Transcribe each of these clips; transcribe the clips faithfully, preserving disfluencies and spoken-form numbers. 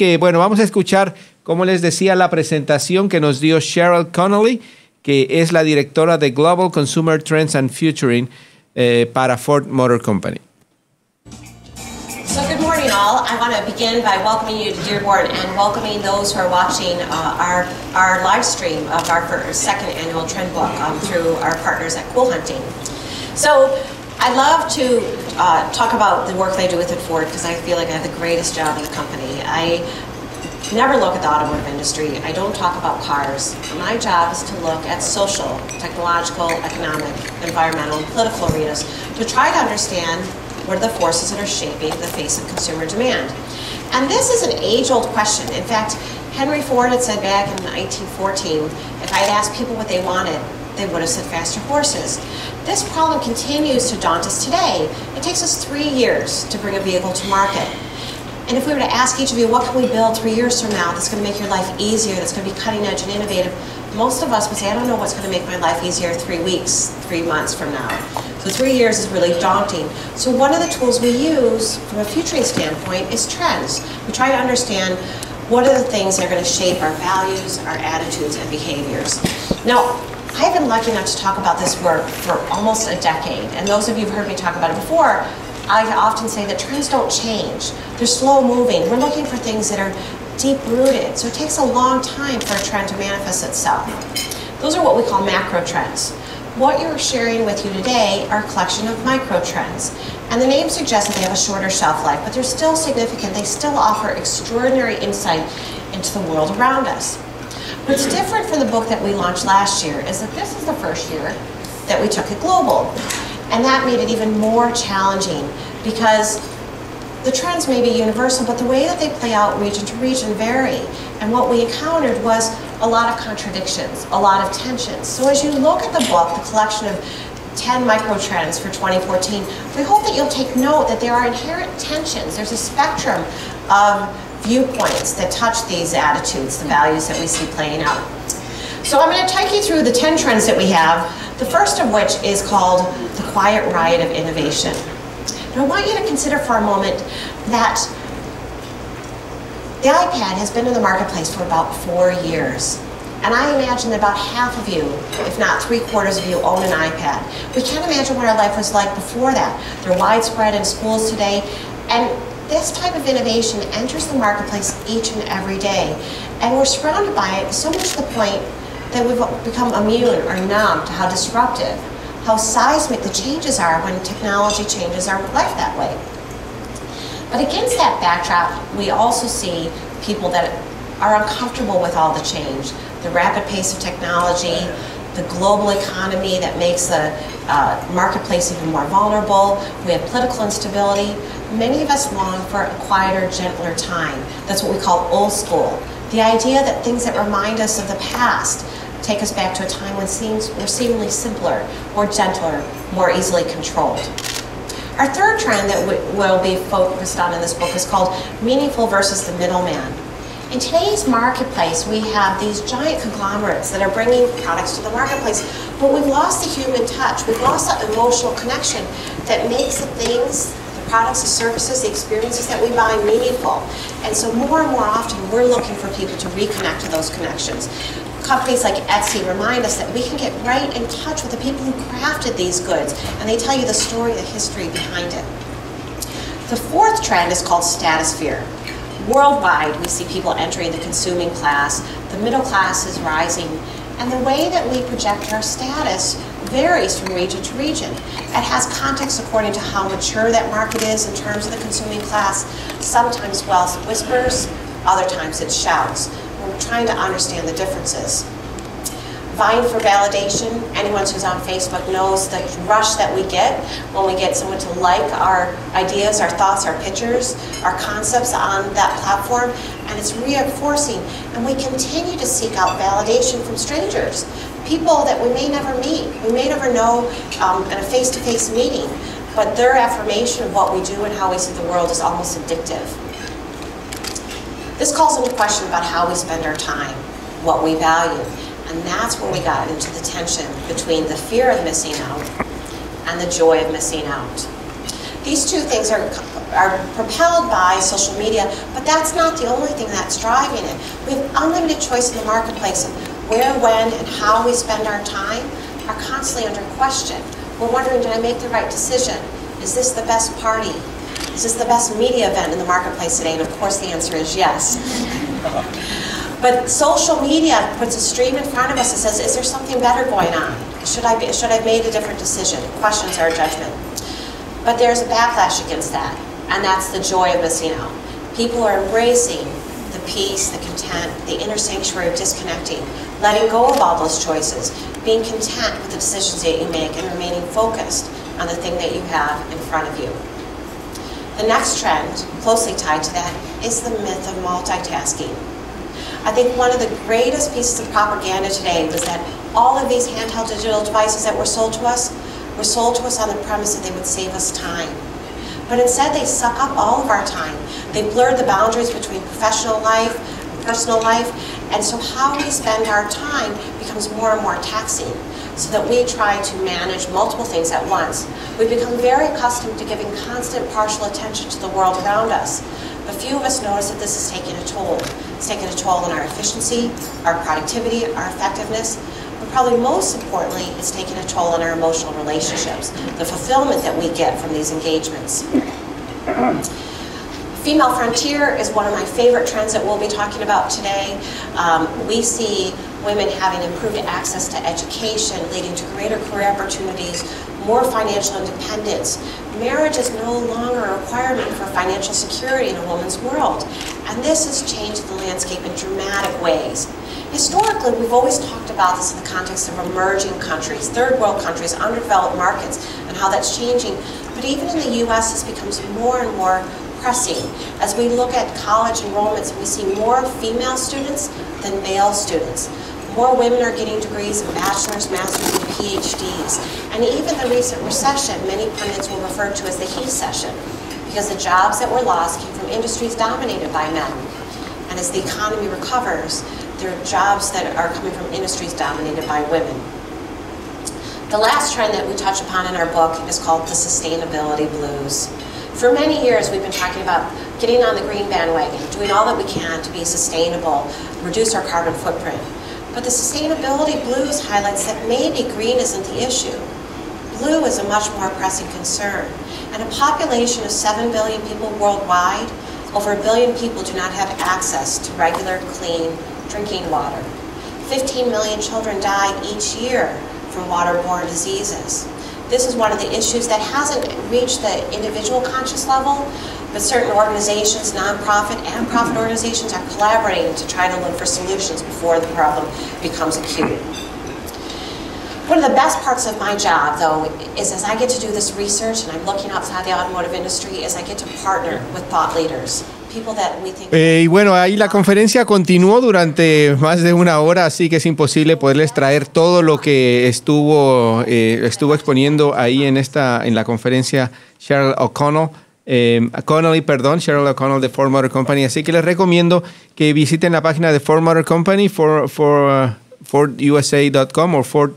que, bueno, vamos a escuchar, como les decía, la presentación que nos dio Sheryl Connelly, que es la directora de Global Consumer Trends and Futuring eh, para Ford Motor Company. So good morning all. I want to begin by welcoming you to Dearborn and welcoming those who are watching uh, our, our live stream of our first, second annual trend book um, through our partners at Cool Hunting. So I love to uh, talk about the work they do with Ford because I feel like I have the greatest job in the company. I never look at the automotive industry. I don't talk about cars. My job is to look at social, technological, economic, environmental, and political arenas to try to understand what are the forces that are shaping the face of consumer demand. And this is an age-old question. In fact, Henry Ford had said back in nineteen fourteen, if I had asked people what they wanted, they would have said faster horses. This problem continues to daunt us today. It takes us three years to bring a vehicle to market. And if we were to ask each of you, what can we build three years from now that's going to make your life easier, that's going to be cutting edge and innovative, most of us would say, I don't know what's going to make my life easier three weeks, three months from now. So three years is really daunting. So one of the tools we use from a futuring standpoint is trends. We try to understand what are the things that are going to shape our values, our attitudes, and behaviors. Now, I've been lucky enough to talk about this work for almost a decade, and those of you who've heard me talk about it before, I often say that trends don't change. They're slow moving. We're looking for things that are deep rooted. So it takes a long time for a trend to manifest itself. Those are what we call macro trends. What you're sharing with you today are a collection of micro trends. And the name suggests that they have a shorter shelf life, but they're still significant. They still offer extraordinary insight into the world around us. What's different from the book that we launched last year is that this is the first year that we took it global. And that made it even more challenging because the trends may be universal, but the way that they play out region to region vary. And what we encountered was a lot of contradictions, a lot of tensions. So as you look at the book, the collection of ten micro trends for twenty fourteen, we hope that you'll take note that there are inherent tensions. There's a spectrum of viewpoints that touch these attitudes, the values that we see playing out. So I'm going to take you through the ten trends that we have, the first of which is called the Quiet Riot of Innovation. Now I want you to consider for a moment that the iPad has been in the marketplace for about four years. And I imagine that about half of you, if not three quarters of you, own an iPad. We can't imagine what our life was like before that. They're widespread in schools today. And this type of innovation enters the marketplace each and every day. And we're surrounded by it so much to the point that we've become immune or numb to how disruptive, how seismic the changes are when technology changes our life that way. But against that backdrop, we also see people that are uncomfortable with all the change, the rapid pace of technology, the global economy that makes the uh, marketplace even more vulnerable. We have political instability. Many of us long for a quieter, gentler time. That's what we call old school. The idea that things that remind us of the past take us back to a time when things were seemingly simpler, more gentler, more easily controlled. Our third trend that we will be focused on in this book is called Meaningful versus the Middleman. In today's marketplace, we have these giant conglomerates that are bringing products to the marketplace, but we've lost the human touch. We've lost that emotional connection that makes the things, the products, the services, the experiences that we buy meaningful. And so more and more often, we're looking for people to reconnect to those connections. Companies like Etsy remind us that we can get right in touch with the people who crafted these goods, and they tell you the story, the history behind it. The fourth trend is called Statusphere. Worldwide, we see people entering the consuming class, the middle class is rising, and the way that we project our status varies from region to region. It has context according to how mature that market is in terms of the consuming class. Sometimes wealth whispers, other times it shouts. We're trying to understand the differences. Vying for validation, anyone who's on Facebook knows the rush that we get when we get someone to like our ideas, our thoughts, our pictures, our concepts on that platform, and it's reinforcing. And we continue to seek out validation from strangers, people that we may never meet, we may never know um, in a face-to-face meeting, but their affirmation of what we do and how we see the world is almost addictive. This calls into question about how we spend our time, what we value. And that's where we got into the tension between the fear of missing out and the joy of missing out. These two things are, are propelled by social media, but that's not the only thing that's driving it. We have unlimited choice in the marketplace of where, when, and how we spend our time are constantly under question. We're wondering, did I make the right decision? Is this the best party? Is this the best media event in the marketplace today? And of course the answer is yes. But social media puts a stream in front of us that says, is there something better going on? Should I, be, should I have made a different decision? It questions our judgment. But there's a backlash against that, and that's the joy of missing out. People are embracing the peace, the content, the inner sanctuary of disconnecting, letting go of all those choices, being content with the decisions that you make, and remaining focused on the thing that you have in front of you. The next trend, closely tied to that, is the myth of multitasking. I think one of the greatest pieces of propaganda today was that all of these handheld digital devices that were sold to us were sold to us on the premise that they would save us time. But instead, they suck up all of our time. They blur the boundaries between professional life and personal life, and so how we spend our time becomes more and more taxing, so that we try to manage multiple things at once. We've become very accustomed to giving constant partial attention to the world around us, but few of us notice that this is taking a toll. It's taking a toll on our efficiency, our productivity, our effectiveness, but probably most importantly, it's taking a toll on our emotional relationships, the fulfillment that we get from these engagements. Female frontier is one of my favorite trends that we'll be talking about today. Um, we see women having improved access to education, leading to greater career opportunities, more financial independence. Marriage is no longer a requirement for financial security in a woman's world, and this has changed the landscape in dramatic ways. Historically, we've always talked about this in the context of emerging countries, third world countries, underdeveloped markets, and how that's changing, but even in the U S this becomes more and more pressing. As we look at college enrollments, we see more female students than male students. More women are getting degrees of bachelor's, master's, and PhDs. And even the recent recession, many pundits will refer to as the he session, because the jobs that were lost came from industries dominated by men. And as the economy recovers, there are jobs that are coming from industries dominated by women. The last trend that we touch upon in our book is called the sustainability blues. For many years, we've been talking about getting on the green bandwagon, doing all that we can to be sustainable, reduce our carbon footprint. But the sustainability blues highlights that maybe green isn't the issue. Blue is a much more pressing concern. And a population of seven billion people worldwide, over a billion people do not have access to regular, clean drinking water. fifteen million children die each year from waterborne diseases. This is one of the issues that hasn't reached the individual conscious level, but certain organizations, nonprofit and profit organizations, are collaborating to try to look for solutions before the problem becomes acute. One of the best parts of my job, though, is as I get to do this research and I'm looking outside the automotive industry, is I get to partner with thought leaders. Eh, y bueno, ahí la conferencia continuó durante más de una hora, así que es imposible poderles traer todo lo que estuvo, eh, estuvo exponiendo ahí en, esta, en la conferencia Sheryl O'Connell, eh, Connelly, perdón, Sheryl O'Connell de Ford Motor Company. Así que les recomiendo que visiten la página de Ford Motor Company, for, for, uh, Ford U S A punto com o Ford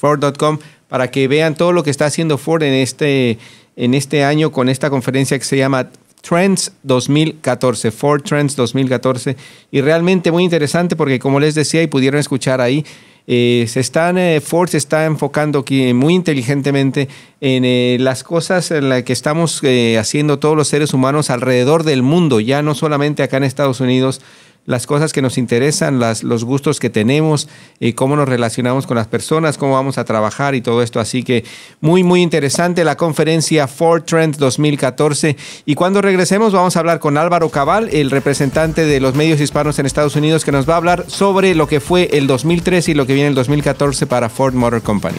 punto com, eh, para que vean todo lo que está haciendo Ford en este, en este año con esta conferencia que se llama Trends dos mil catorce, Ford Trends dos mil catorce, y realmente muy interesante porque, como les decía y pudieron escuchar ahí, eh, se están, eh, Ford se está enfocando aquí muy inteligentemente en eh, las cosas en las que estamos eh, haciendo todos los seres humanos alrededor del mundo, ya no solamente acá en Estados Unidos, las cosas que nos interesan, las, los gustos que tenemos, eh, cómo nos relacionamos con las personas, cómo vamos a trabajar y todo esto. Así que muy, muy interesante la conferencia Ford Trends dos mil catorce. Y cuando regresemos vamos a hablar con Álvaro Cabal, el representante de los medios hispanos en Estados Unidos, que nos va a hablar sobre lo que fue el dos mil trece y lo que viene el dos mil catorce para Ford Motor Company.